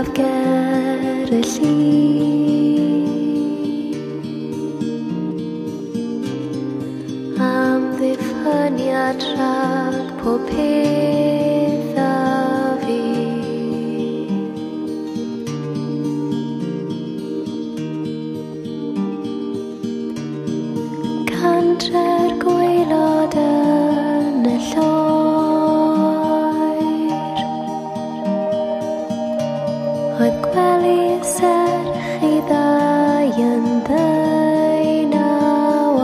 I've gotta leave. I'm the fania track popedavi. Cancer guilo dan elo. Gweli serch I ddau yn ddeun a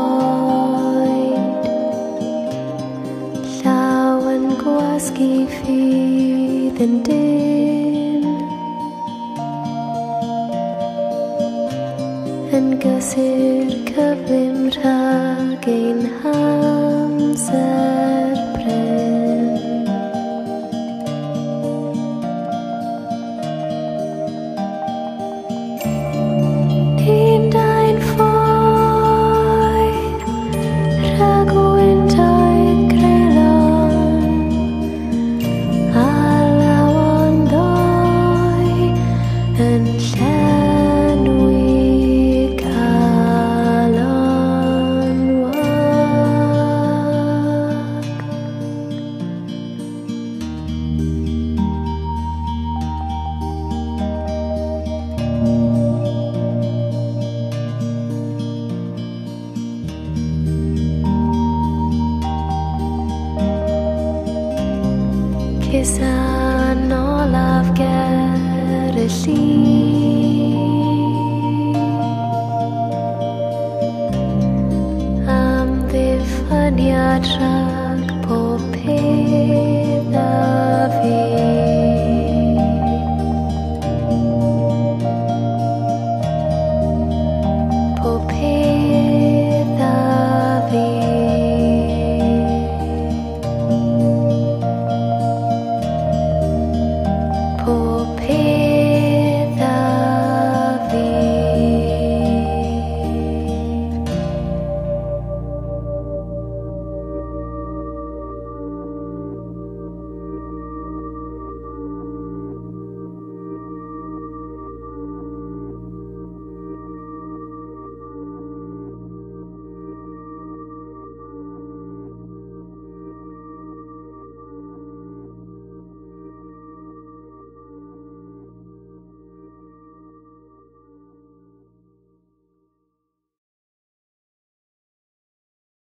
oed Llaw yn gwasgu ffydd yn dyn Yn gysur cyflym rhag ein hamser